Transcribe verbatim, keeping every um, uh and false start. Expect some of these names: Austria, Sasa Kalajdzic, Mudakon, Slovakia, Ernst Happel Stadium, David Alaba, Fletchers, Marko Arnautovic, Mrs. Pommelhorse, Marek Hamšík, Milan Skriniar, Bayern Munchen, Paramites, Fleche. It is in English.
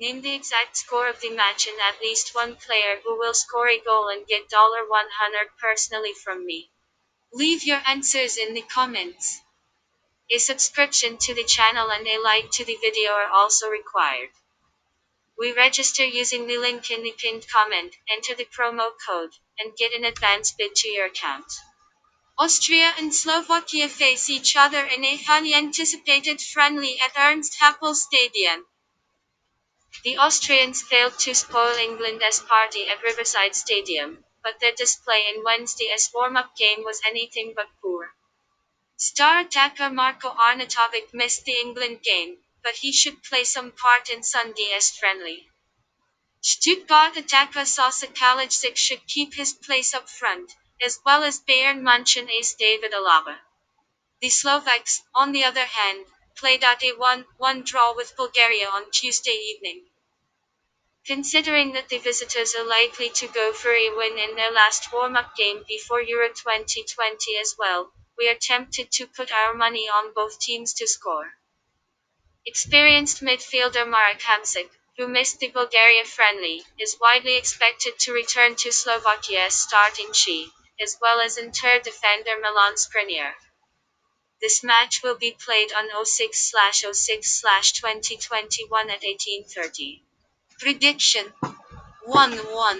Name the exact score of the match and at least one player who will score a goal and get one hundred dollars personally from me. Leave your answers in the comments. A subscription to the channel and a like to the video are also required. We register using the link in the pinned comment, enter the promo code, and get an advance bid to your account. Austria and Slovakia face each other in a highly anticipated friendly at Ernst Happel Stadium. The Austrians failed to spoil England's party at Riverside Stadium, but their display in Wednesday's warm-up game was anything but poor. Star attacker Marko Arnautovic missed the England game, but he should play some part in Sunday's friendly. Stuttgart attacker Sasa Kalajdzic should keep his place up front, as well as Bayern Munchen ace David Alaba. The Slovaks, on the other hand, played out a one one draw with Bulgaria on Tuesday evening. Considering that the visitors are likely to go for a win in their last warm-up game before Euro twenty twenty as well, we are tempted to put our money on both teams to score. Experienced midfielder Marek Hamšík, who missed the Bulgaria friendly, is widely expected to return to Slovakia's starting sheet, as well as inter defender Milan Skriniar. This match will be played on the sixth of June twenty twenty-one at eighteen thirty. Prediction: one one.